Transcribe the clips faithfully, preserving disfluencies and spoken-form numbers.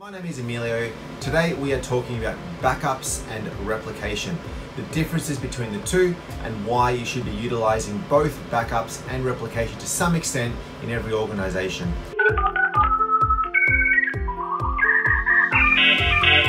My name is Emilio. Today we are talking about backups and replication, the differences between the two and why you should be utilizing both backups and replication to some extent in every organization.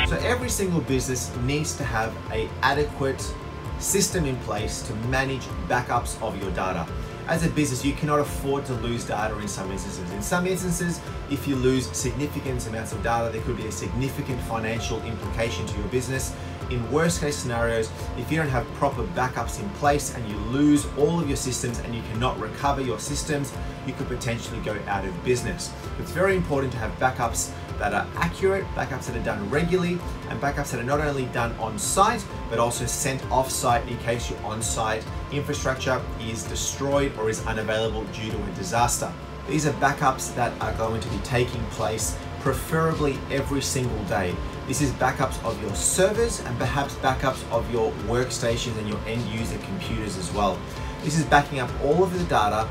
So every single business needs to have an adequate system in place to manage backups of your data. As a business, you cannot afford to lose data in some instances. In some instances, if you lose significant amounts of data, there could be a significant financial implication to your business. In worst case scenarios, if you don't have proper backups in place and you lose all of your systems and you cannot recover your systems, you could potentially go out of business. It's very important to have backups that are accurate, backups that are done regularly, and backups that are not only done on-site, but also sent off-site in case your on-site infrastructure is destroyed or is unavailable due to a disaster. These are backups that are going to be taking place preferably every single day. This is backups of your servers and perhaps backups of your workstations and your end user computers as well. This is backing up all of the data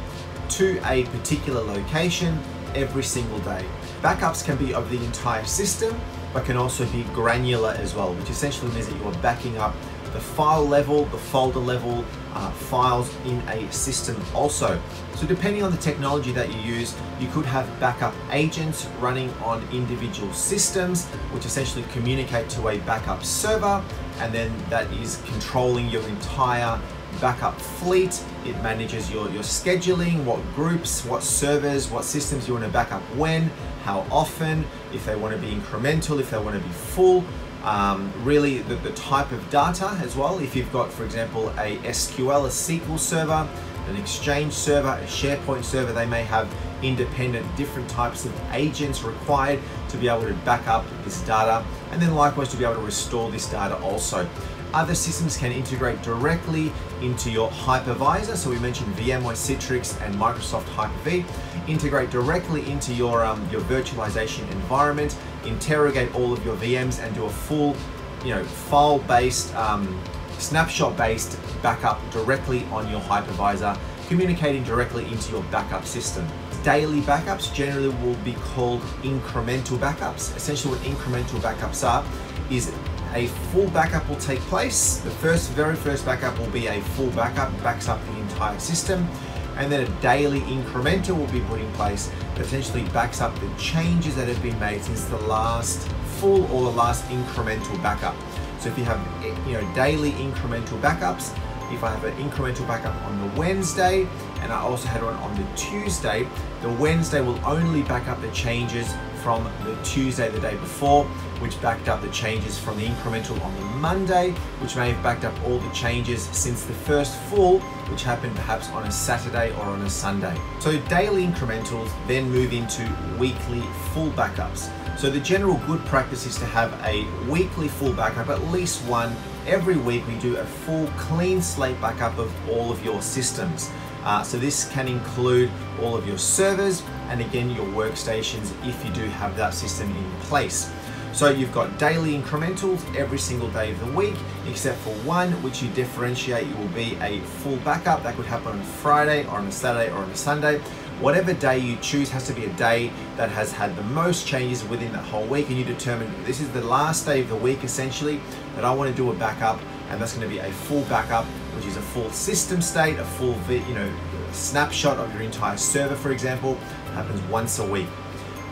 to a particular location every single day. Backups can be of the entire system, but can also be granular as well, which essentially means that you are backing up the file level, the folder level, uh, files in a system also. So depending on the technology that you use, you could have backup agents running on individual systems, which essentially communicate to a backup server, and then that is controlling your entire backup fleet. It manages your, your scheduling, what groups, what servers, what systems you want to back up when, how often, if they want to be incremental, if they want to be full, um, really the, the type of data as well. If you've got, for example, a S Q L, a S Q L server, an Exchange server, a SharePoint server, they may have independent different types of agents required to be able to back up this data, and then likewise to be able to restore this data also. Other systems can integrate directly into your hypervisor. So we mentioned VMware, Citrix, and Microsoft Hyper-V. Integrate directly into your, um, your virtualization environment, interrogate all of your V Ms, and do a full you know, file-based, um, snapshot-based backup directly on your hypervisor, communicating directly into your backup system. Daily backups generally will be called incremental backups. Essentially what incremental backups are is a full backup will take place. The first, very first backup will be a full backup, backs up the entire system. And then a daily incremental will be put in place that essentially backs up the changes that have been made since the last full or the last incremental backup. So if you have you know, daily incremental backups, if I have an incremental backup on the Wednesday, and I also had one on the Tuesday, the Wednesday will only back up the changes from the Tuesday the day before, which backed up the changes from the incremental on the Monday, which may have backed up all the changes since the first full, which happened perhaps on a Saturday or on a Sunday. So daily incrementals then move into weekly full backups. So the general good practice is to have a weekly full backup, at least one. Every week we do a full clean slate backup of all of your systems. Uh, so this can include all of your servers and again your workstations if you do have that system in place. So you've got daily incrementals every single day of the week, except for one, which you differentiate. It will be a full backup that could happen on a Friday or on a Saturday or on a Sunday. Whatever day you choose has to be a day that has had the most changes within that whole week, and you determine this is the last day of the week essentially that I want to do a backup, and that's going to be a full backup, which is a full system state, a full you know snapshot of your entire server, for example. It happens once a week.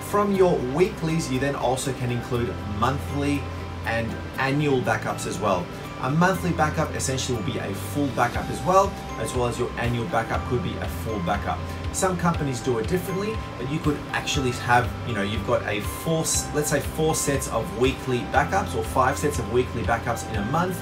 From your weeklies, you then also can include monthly and annual backups as well. A monthly backup essentially will be a full backup as well, as well as your annual backup could be a full backup. Some companies do it differently, but you could actually have, you know, you've got a four, let's say four sets of weekly backups or five sets of weekly backups in a month.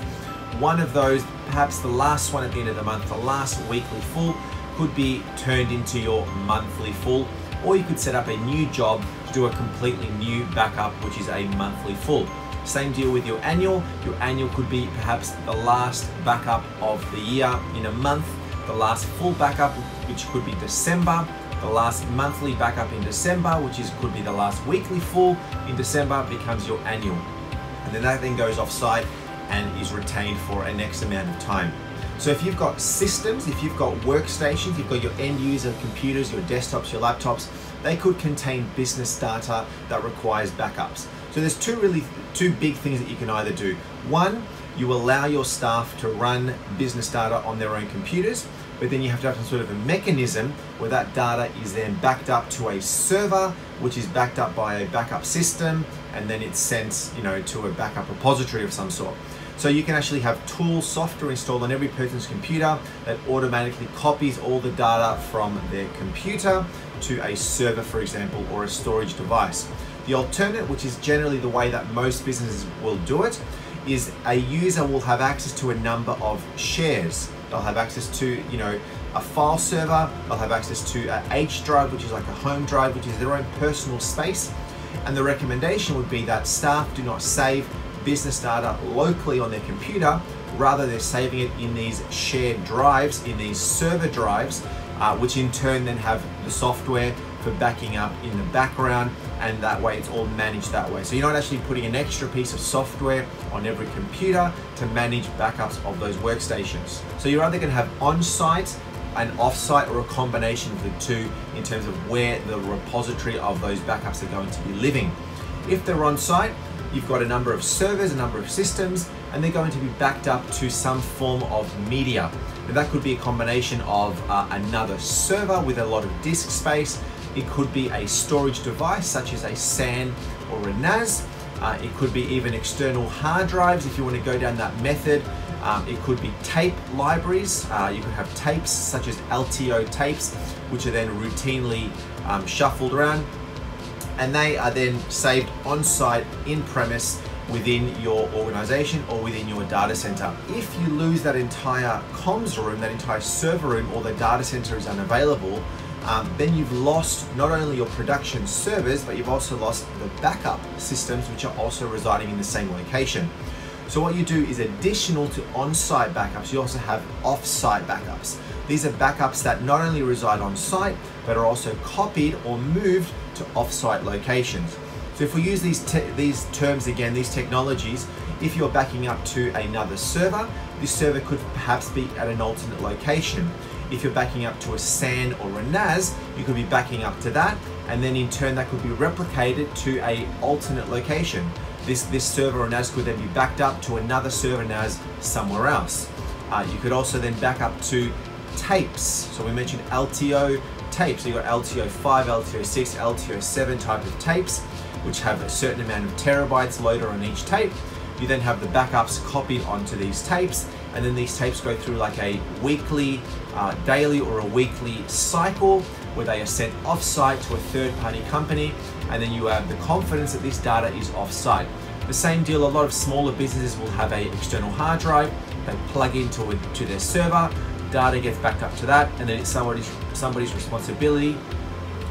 One of those, perhaps the last one at the end of the month, the last weekly full, could be turned into your monthly full, or you could set up a new job to do a completely new backup, which is a monthly full. Same deal with your annual. Your annual could be perhaps the last backup of the year in a month, the last full backup, which could be December, the last monthly backup in December, which is could be the last weekly full in December, becomes your annual. And then that then goes off-site and is retained for an X amount of time. So if you've got systems, if you've got workstations, you've got your end user computers, your desktops, your laptops, they could contain business data that requires backups. So there's two really two big things that you can either do. One, you allow your staff to run business data on their own computers, but then you have to have some sort of a mechanism where that data is then backed up to a server, which is backed up by a backup system, and then it's sent, you know, to a backup repository of some sort. So you can actually have tool software installed on every person's computer that automatically copies all the data from their computer to a server, for example, or a storage device. The alternate, which is generally the way that most businesses will do it, is a user will have access to a number of shares. They'll have access to, you know, a file server, they'll have access to a H drive, which is like a home drive, which is their own personal space. And the recommendation would be that staff do not save business data locally on their computer, rather they're saving it in these shared drives, in these server drives, uh, which in turn then have the software for backing up in the background, and that way it's all managed that way. So you're not actually putting an extra piece of software on every computer to manage backups of those workstations. So you're either gonna have on-site and off-site, or a combination of the two in terms of where the repository of those backups are going to be living. If they're on-site, you've got a number of servers, a number of systems, and they're going to be backed up to some form of media. Now, that could be a combination of uh, another server with a lot of disk space. It could be a storage device, such as a SAN or a N A S. Uh, it could be even external hard drives, if you want to go down that method. Um, it could be tape libraries. Uh, you could have tapes, such as L T O tapes, which are then routinely um, shuffled around, and they are then saved on-site, in-premise, within your organization or within your data center. If you lose that entire comms room, that entire server room, or the data center is unavailable, um, then you've lost not only your production servers, but you've also lost the backup systems, which are also residing in the same location. So what you do is, additional to on-site backups, you also have off-site backups. These are backups that not only reside on-site, but are also copied or moved to off-site locations. So if we use these, these terms again, these technologies, if you're backing up to another server, this server could perhaps be at an alternate location. If you're backing up to a SAN or a N A S, you could be backing up to that, and then in turn that could be replicated to an alternate location. This, this server or N A S could then be backed up to another server N A S somewhere else. Uh, you could also then back up to tapes. So we mentioned L T O tapes. So you've got L T O five, L T O six, L T O seven type of tapes, which have a certain amount of terabytes loaded on each tape. You then have the backups copied onto these tapes, and then these tapes go through like a weekly, uh, daily or a weekly cycle, where they are sent off-site to a third-party company, and then you have the confidence that this data is off-site. The same deal, a lot of smaller businesses will have an external hard drive, they plug into a, to their server, data gets backed up to that, and then it's somebody's, somebody's responsibility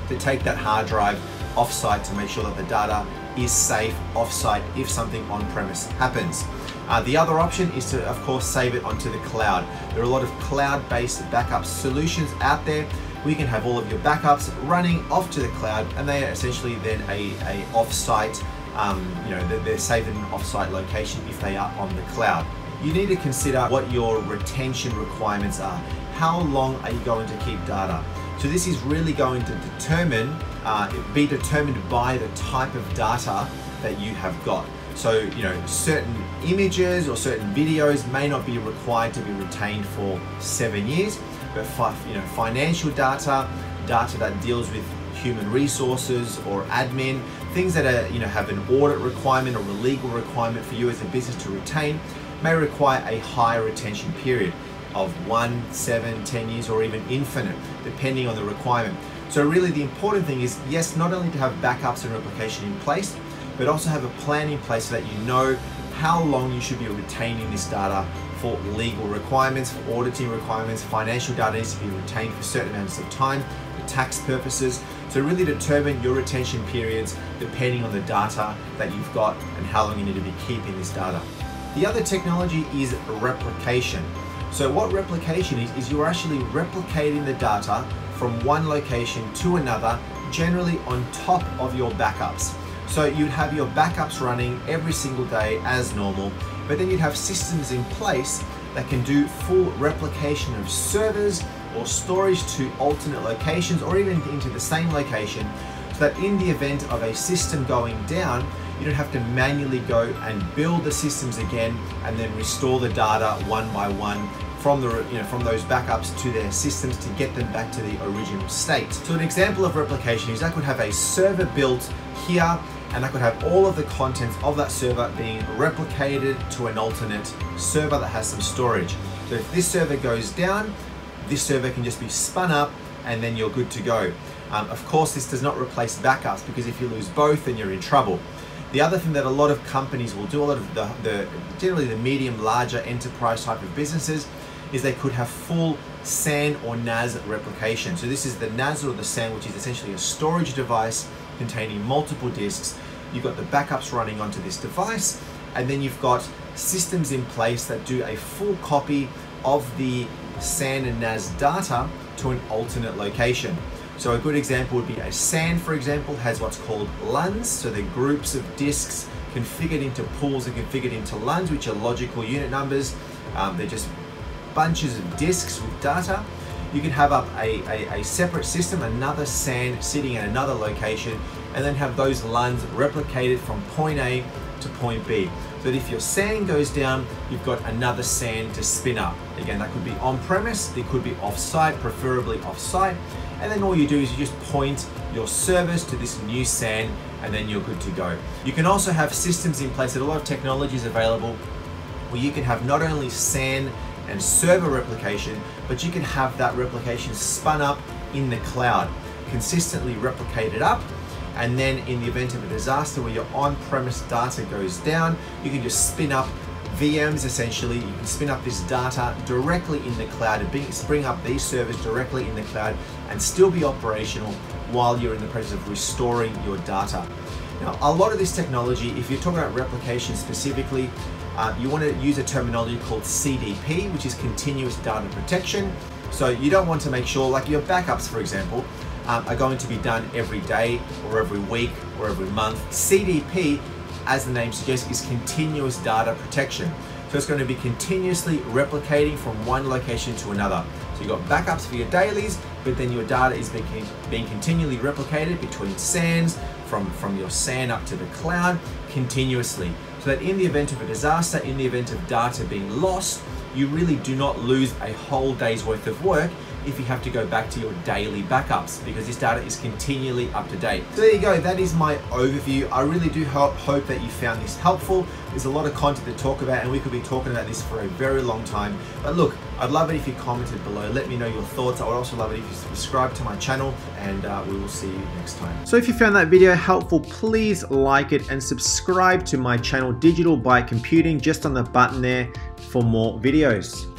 to take that hard drive off-site to make sure that the data is safe off-site if something on-premise happens. Uh, the other option is to, of course, save it onto the cloud. There are a lot of cloud-based backup solutions out there. We can have all of your backups running off to the cloud, and they are essentially then a, a off-site, um, you know, they're, they're saved in an off-site location if they are on the cloud. You need to consider what your retention requirements are. How long are you going to keep data? So this is really going to determine, uh, be determined by the type of data that you have got. So, you know, certain images or certain videos may not be required to be retained for seven years, but fi you know, financial data, data that deals with human resources or admin, things that are, you know, have an audit requirement or a legal requirement for you as a business to retain, may require a higher retention period of one, seven, ten years, or even infinite, depending on the requirement. So really the important thing is, yes, not only to have backups and replication in place, but also have a plan in place so that you know how long you should be retaining this data for legal requirements, for auditing requirements. Financial data needs to be retained for certain amounts of time, for tax purposes. So really determine your retention periods depending on the data that you've got and how long you need to be keeping this data. The other technology is replication. So what replication is, is you're actually replicating the data from one location to another, generally on top of your backups. So you'd have your backups running every single day as normal, but then you'd have systems in place that can do full replication of servers or storage to alternate locations or even into the same location, so that in the event of a system going down, You don't have to manually go and build the systems again and then restore the data one by one from the you know from those backups to their systems to get them back to the original state. So an example of replication is I could have a server built here, and I could have all of the contents of that server being replicated to an alternate server that has some storage. So if this server goes down, this server can just be spun up and then you're good to go. Um, of course, this does not replace backups, because if you lose both, then you're in trouble. The other thing that a lot of companies will do, a lot of the, the generally the medium, larger enterprise type of businesses, is they could have full S A N or N A S replication. So this is the N A S or the S A N, which is essentially a storage device containing multiple disks. You've got the backups running onto this device, and then you've got systems in place that do a full copy of the S A N and N A S data to an alternate location. So a good example would be a S A N, for example, has what's called L U Ns, so they're groups of disks configured into pools and configured into L U Ns, which are logical unit numbers. Um, they're just bunches of disks with data. You can have up a, a, a separate system, another S A N sitting at another location, and then have those L U Ns replicated from point A to point B. So that if your S A N goes down, you've got another S A N to spin up. Again, that could be on-premise, it could be off-site, preferably off-site. And then all you do is you just point your servers to this new S A N, and then you're good to go. You can also have systems in place, that a lot of technology is available, where you can have not only S A N and server replication, but you can have that replication spun up in the cloud, consistently replicated up, and then in the event of a disaster where your on-premise data goes down, you can just spin up V Ms essentially. You can spin up this data directly in the cloud and spring up these servers directly in the cloud and still be operational while you're in the process of restoring your data. Now, a lot of this technology, if you're talking about replication specifically, Uh, you want to use a terminology called C D P, which is continuous data protection. So you don't want to make sure, like your backups, for example, um, are going to be done every day or every week or every month. C D P, as the name suggests, is continuous data protection. So it's going to be continuously replicating from one location to another. So you've got backups for your dailies, but then your data is being, being continually replicated between S A Ns, from, from your S A N up to the cloud, continuously. So that in the event of a disaster, in the event of data being lost, you really do not lose a whole day's worth of work if you have to go back to your daily backups, because this data is continually up to date. So there you go, that is my overview. I really do hope, hope that you found this helpful. There's a lot of content to talk about, and we could be talking about this for a very long time. But look, I'd love it if you commented below. Let me know your thoughts. I would also love it if you subscribe to my channel, and uh, we will see you next time. So if you found that video helpful, please like it and subscribe to my channel, Digital by Computing, just on the button there for more videos.